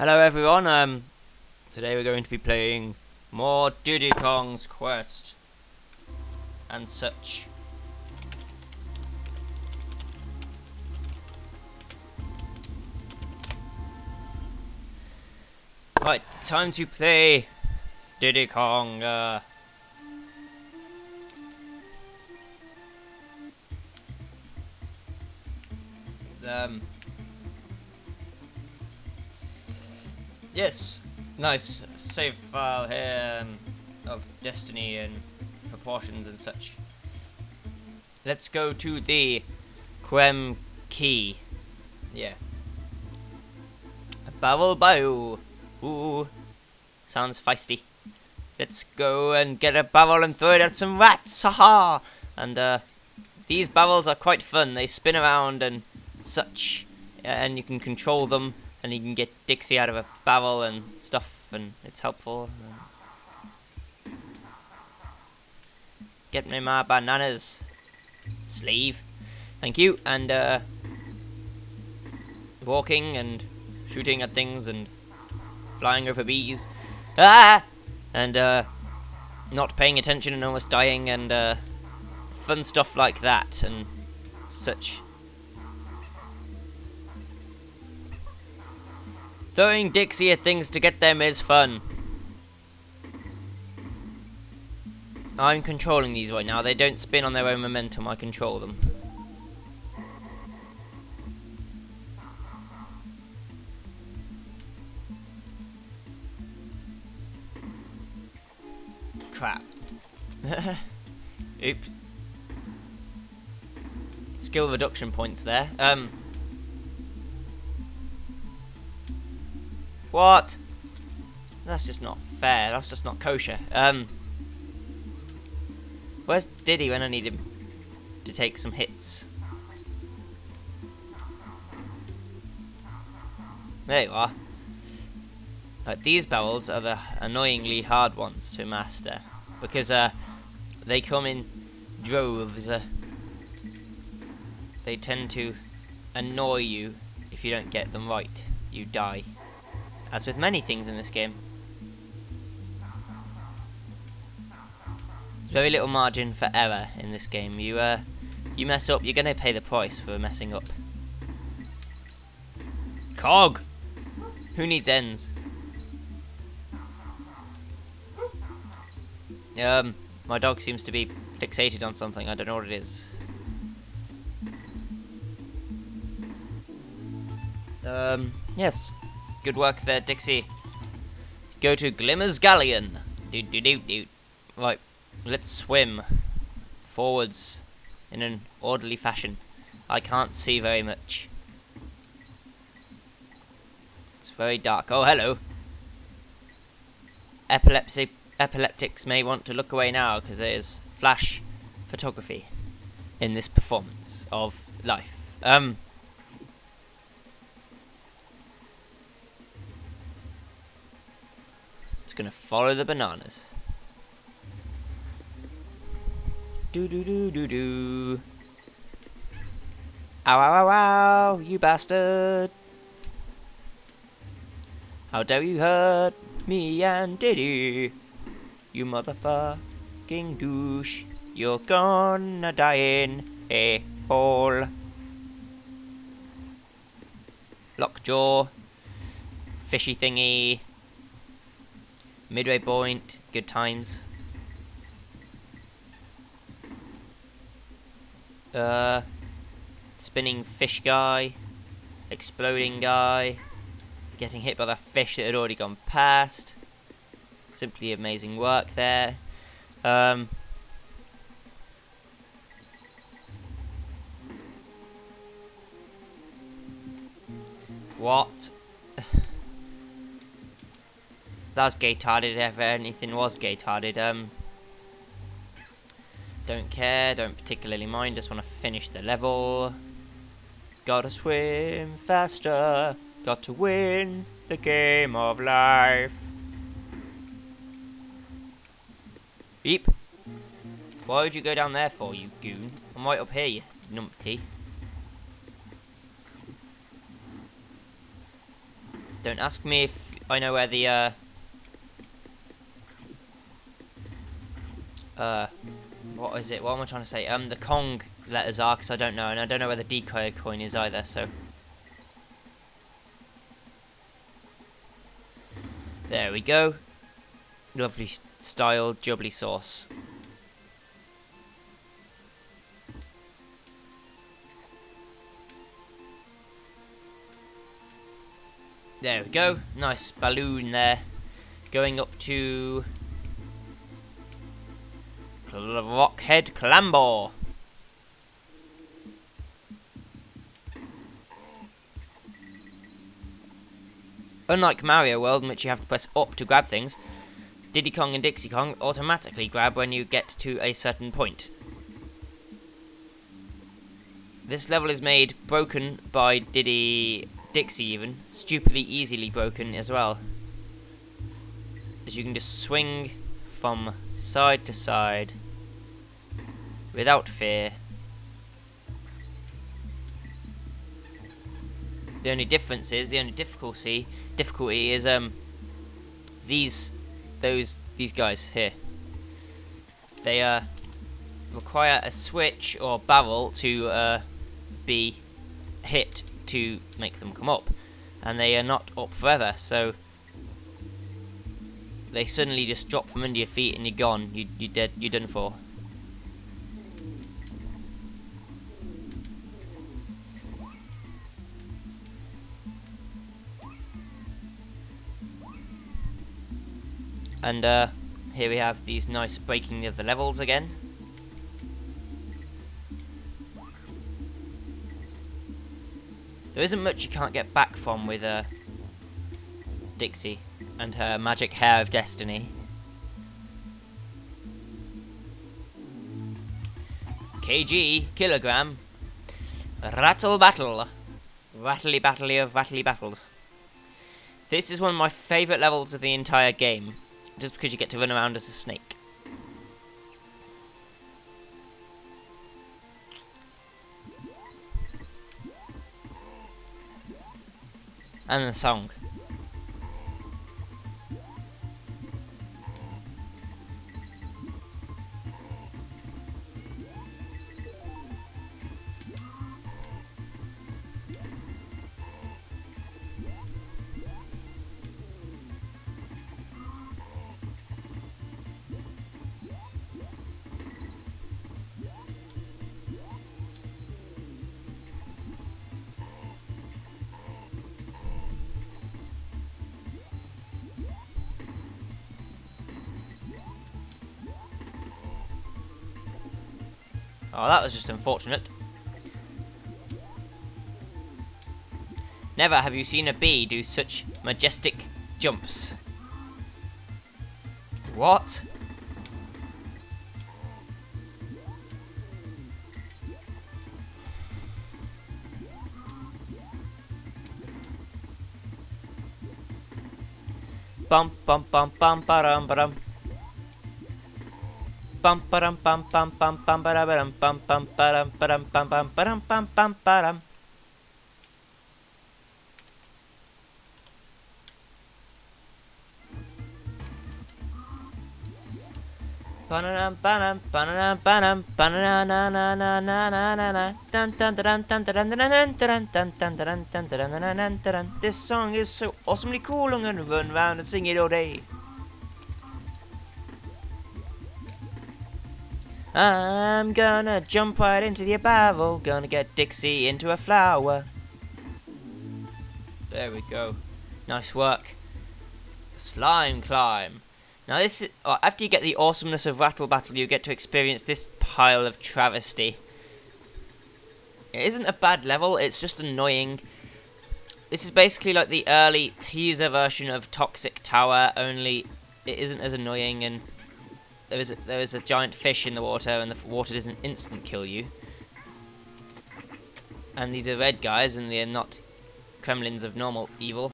Hello everyone, today we're going to be playing more Diddy Kong's Quest and such. Right, time to play Diddy Kong. Yes, nice save file here of destiny and proportions and such. Let's go to the Krem Quay. Yeah. A barrel bow. Ooh, sounds feisty. Let's go and get a barrel and throw it at some rats. Haha! And these barrels are quite fun. They spin around and such, and you can control them. And you can get Dixie out of a barrel and stuff, and it's helpful. Get me my bananas, slave. Thank you. And walking and shooting at things and flying over bees. Ah! And not paying attention and almost dying and fun stuff like that and such. Throwing Dixie at things to get them is fun. I'm controlling these right now. They don't spin on their own momentum. I control them. Crap. Oop. Skill reduction points there. What? That's just not fair. That's just not kosher. Where's Diddy when I need him to take some hits? There you are. But these barrels are the annoyingly hard ones to master because they come in droves. They tend to annoy you if you don't get them right. You die. As with many things in this game. There's very little margin for error in this game. You mess up, you're gonna pay the price for messing up. Cog! Who needs ends? My dog seems to be fixated on something. I don't know what it is. Yes. Good work there, Dixie. Go to Glimmer's Galleon. Do. Right, let's swim forwards in an orderly fashion. I can't see very much. It's very dark. Oh, hello. Epileptics may want to look away now because there is flash photography in this performance of life. Gonna follow the bananas. Do. Ow, ow, ow, ow, you bastard. How dare you hurt me and Diddy. You motherfucking douche. You're gonna die in a hole. Lockjaw. Fishy thingy. Midway point, good times. Spinning fish guy, exploding guy, getting hit by the fish that had already gone past. Simply amazing work there. What? That was gay-tarded, if anything was gay-tarded. Don't care, don't particularly mind, just want to finish the level. Gotta swim faster, got to win the game of life. Beep. Why would you go down there for, you goon? I'm right up here, you numpty. Don't ask me if I know where the what is it? What am I trying to say? The Kong letters are, because I don't know, and I don't know where the decoy coin is either, so. There we go. Lovely style jubbly sauce. There we go. Nice balloon there. Going up to Rockhead Clambor. Unlike Mario World, in which you have to press up to grab things, Diddy Kong and Dixie Kong automatically grab when you get to a certain point. This level is made broken by Dixie even, stupidly easily broken as well, as you can just swing from side to side without fear. The only difference is, the only difficulty is these guys here. They require a switch or barrel to be hit to make them come up, and they are not up forever, so they suddenly just drop from under your feet and you're gone. You're dead. You're done for. And here we have these nice breaking of the levels again. There isn't much you can't get back from with Dixie and her magic hair of destiny. KG, kilogram, rattle battle, rattly battley of rattly battles. This is one of my favourite levels of the entire game, just because you get to run around as a snake. And the song. Oh, that was just unfortunate. Never have you seen a bee do such majestic jumps. What? Bum bum bum bum ba-dum ba-dum. Bum bum bum bum bum bum ba dum bum bum bum bum bum bum bum bum. Banana banana banana banana banana na dun dun dun dun dun dun dun dun dun dun dun. This song is so awesomely cool, I'm gonna run around and sing it all day. I'm gonna jump right into the barrel, gonna get Dixie into a flower. There we go. Nice work. Slime Climb. Now this is, after you get the awesomeness of Rattle Battle, you get to experience this pile of travesty. It isn't a bad level, it's just annoying. This is basically like the early teaser version of Toxic Tower, only it isn't as annoying, and there is a giant fish in the water, and the water doesn't instant kill you. And these are red guys, and they're not Kremlings of normal evil.